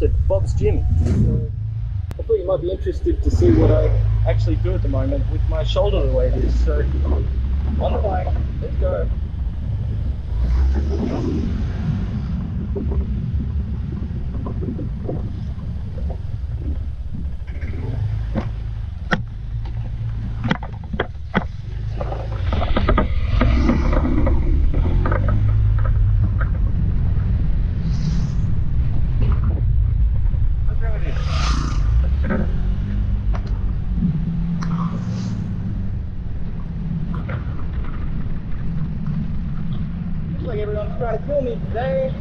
to Bob's gym. So I thought you might be interested to see what I actually do at the moment with my shoulder the way it is. So on the bike, let's go. Everyone's trying to kill me today.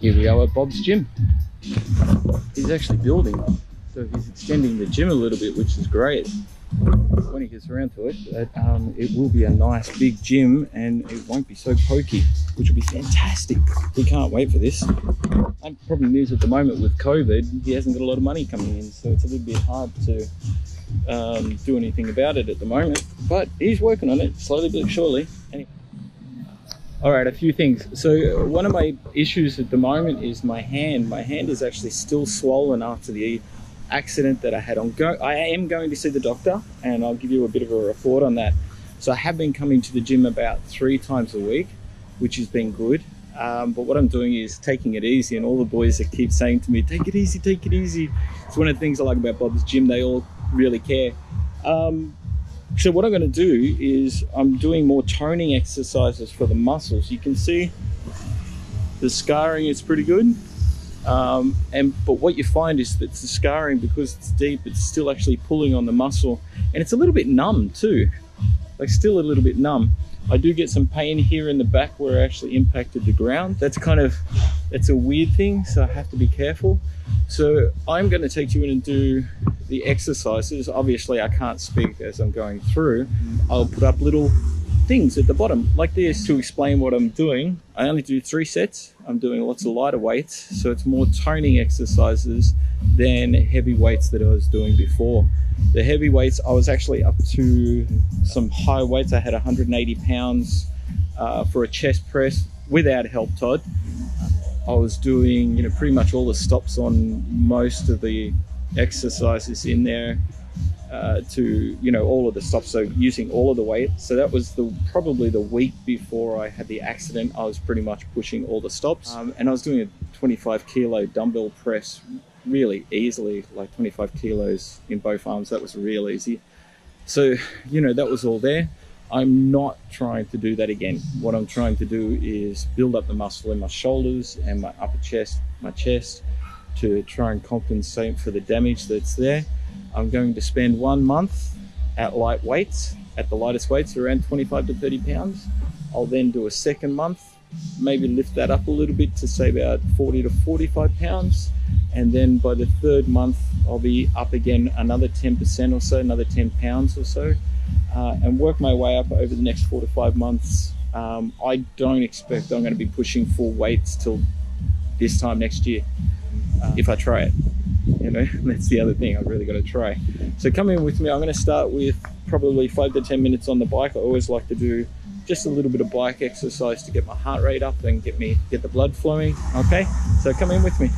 Here we are at Bob's gym. He's actually building, so he's extending the gym a little bit, which is great when he gets around to it. But it will be a nice big gym and it won't be so pokey, which will be fantastic. He can't wait for this. The problem is at the moment with COVID, he hasn't got a lot of money coming in, so it's a little bit hard to do anything about it at the moment. But he's working on it slowly but surely. Anyway. All right, a few things. So one of my issues at the moment is my hand. My hand is actually still swollen after the accident that I had on go. I am going to see the doctor and I'll give you a bit of a report on that. So I have been coming to the gym about 3 times a week, which has been good. But what I'm doing is taking it easy, and all the boys that keep saying to me, take it easy, take it easy. It's one of the things I like about Bob's gym. They all really care. So what I'm going to do is I'm doing more toning exercises for the muscles. You can see the scarring is pretty good. But what you find is that the scarring, because it's deep, it's still actually pulling on the muscle. And it's a little bit numb too. Like still a little bit numb. I do get some pain here in the back where I actually impacted the ground. That's kind of, that's a weird thing. So I have to be careful. So I'm going to take you in and do the exercises. Obviously I can't speak as I'm going through. I'll put up little things at the bottom like this to explain what I'm doing. I only do 3 sets. I'm doing lots of lighter weights, so it's more toning exercises than heavy weights that I was doing before. The heavy weights, I was actually up to some high weights. I had 180 pounds for a chest press without help, Todd. I was doing, you know, pretty much all the stops on most of the exercises in there, to, you know, all of the stops, so using all of the weight. So that was probably the week before I had the accident. I was pretty much pushing all the stops, and I was doing a 25-kilo dumbbell press really easily, like 25 kilos in both arms. That was real easy. So, you know, that was all there. I'm not trying to do that again. What I'm trying to do is build up the muscle in my shoulders and my upper chest, my chest, to try and compensate for the damage that's there. I'm going to spend 1 month at light weights, at the lightest weights, around 25 to 30 pounds. I'll then do a second month, maybe lift that up a little bit to say about 40 to 45 pounds. And then by the third month, I'll be up again another 10% or so, another 10 pounds or so, and work my way up over the next 4 to 5 months. I don't expect I'm going to be pushing full weights till this time next year, if I try it. You know, that's the other thing, I've really got to try. So come in with me. I'm going to start with probably 5 to 10 minutes on the bike. I always like to do just a little bit of bike exercise to get my heart rate up and get the blood flowing. Okay, so come in with me.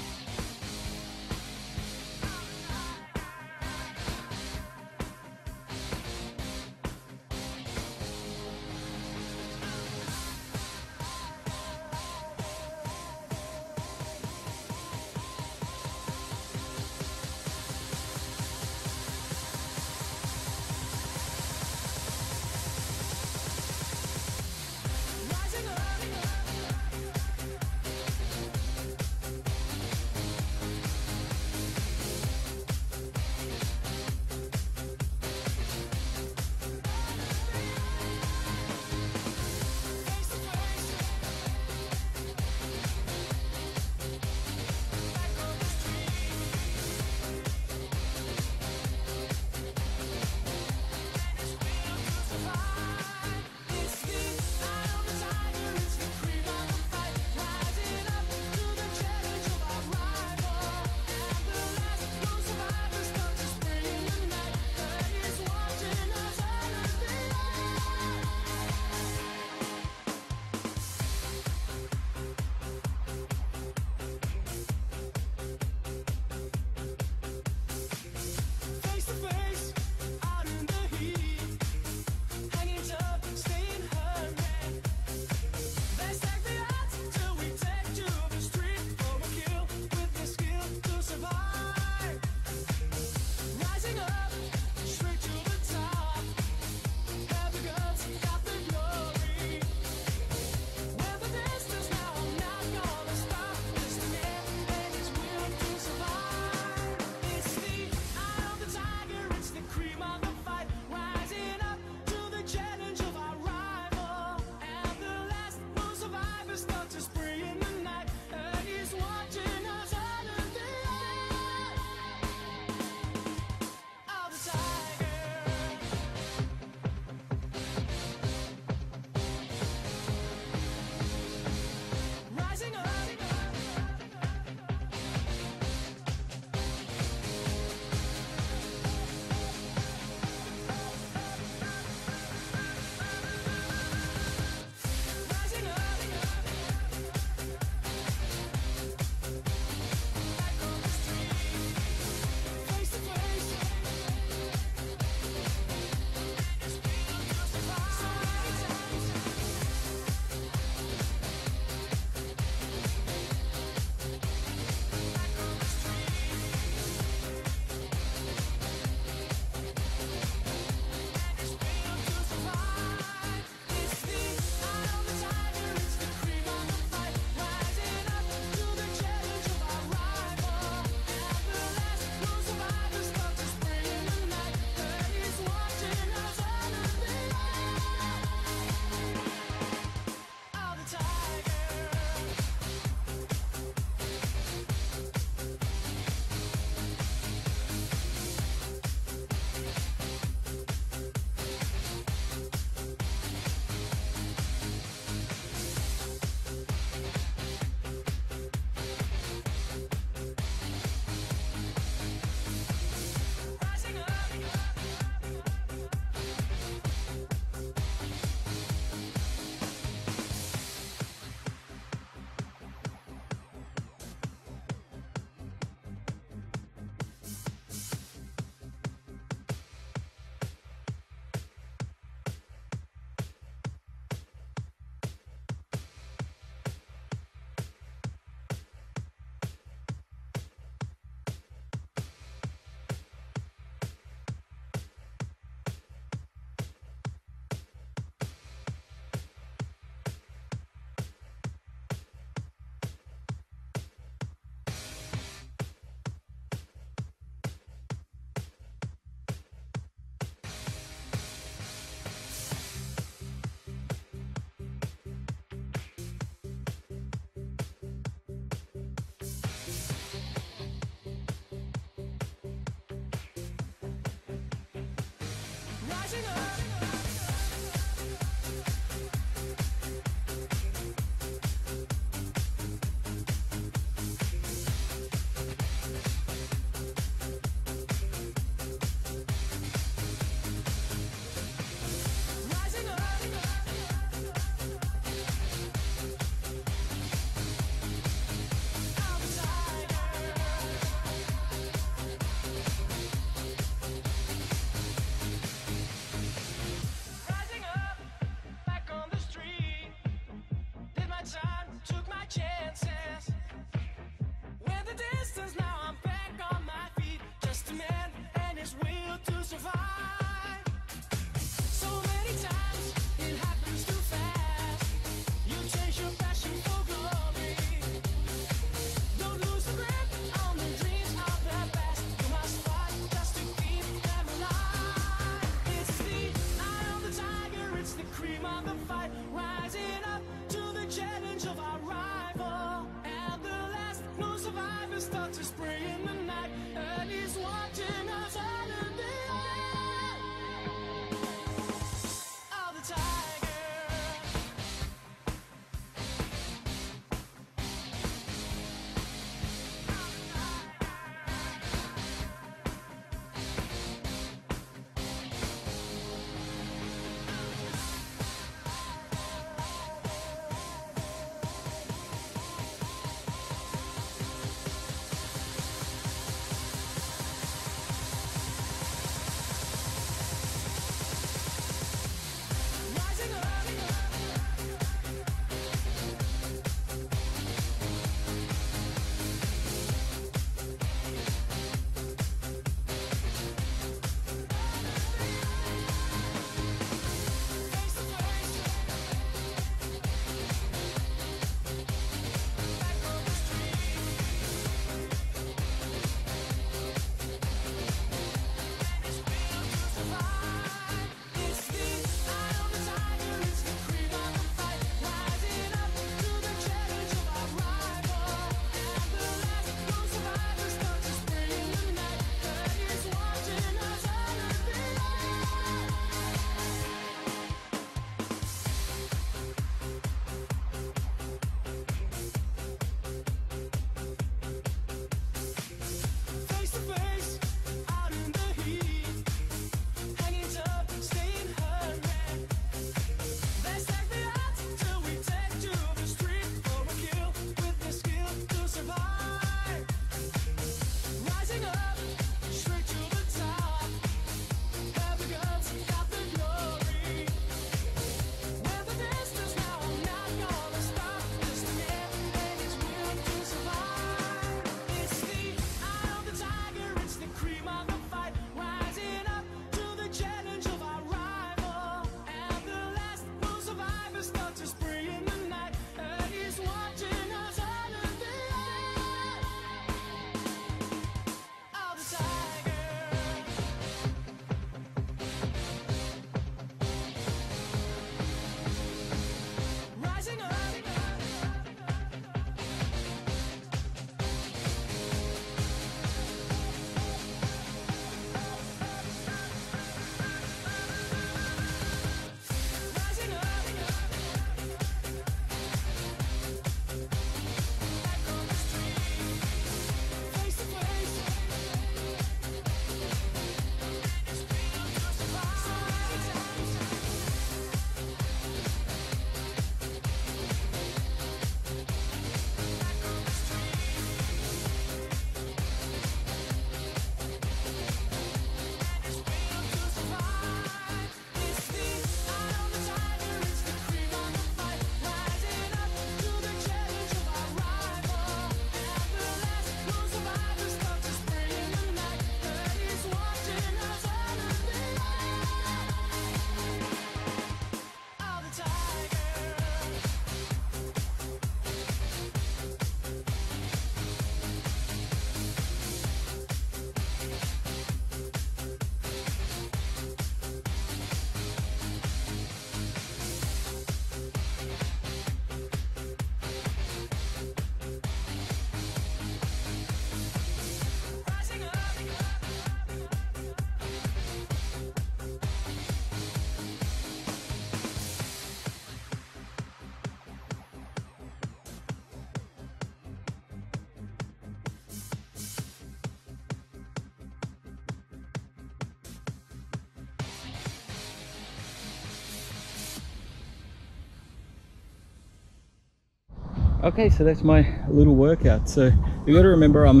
Okay, so that's my little workout. So you got to remember, I'm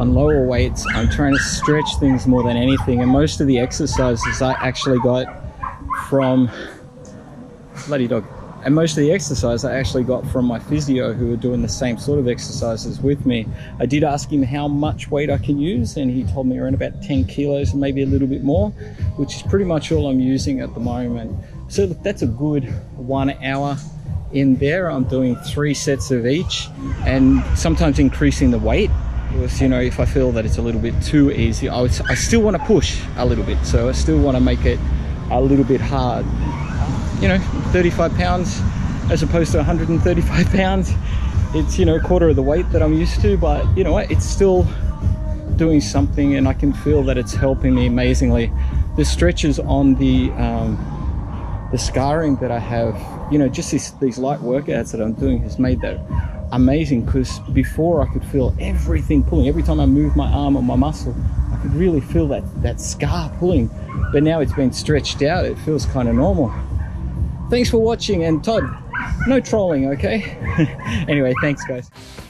on lower weights. I'm trying to stretch things more than anything, and most of the exercises I actually got from my physio, who were doing the same sort of exercises with me. I did ask him how much weight I can use, and he told me around about 10 kilos and maybe a little bit more, which is pretty much all I'm using at the moment. So look, that's a good 1 hour in there. I'm doing 3 sets of each, and sometimes increasing the weight because, you know, if I feel that it's a little bit too easy, I still want to push a little bit, so I still want to make it a little bit hard. You know, 35 pounds as opposed to 135 pounds, it's, you know, a quarter of the weight that I'm used to, but you know what, it's still doing something, and I can feel that it's helping me amazingly. The stretches on the scarring that I have, you know, just these light workouts that I'm doing has made that amazing, because before I could feel everything pulling. Every time I move my arm or my muscle, I could really feel that scar pulling, but now it's been stretched out, it feels kind of normal. Thanks for watching, and Todd, no trolling, okay? Anyway, thanks guys.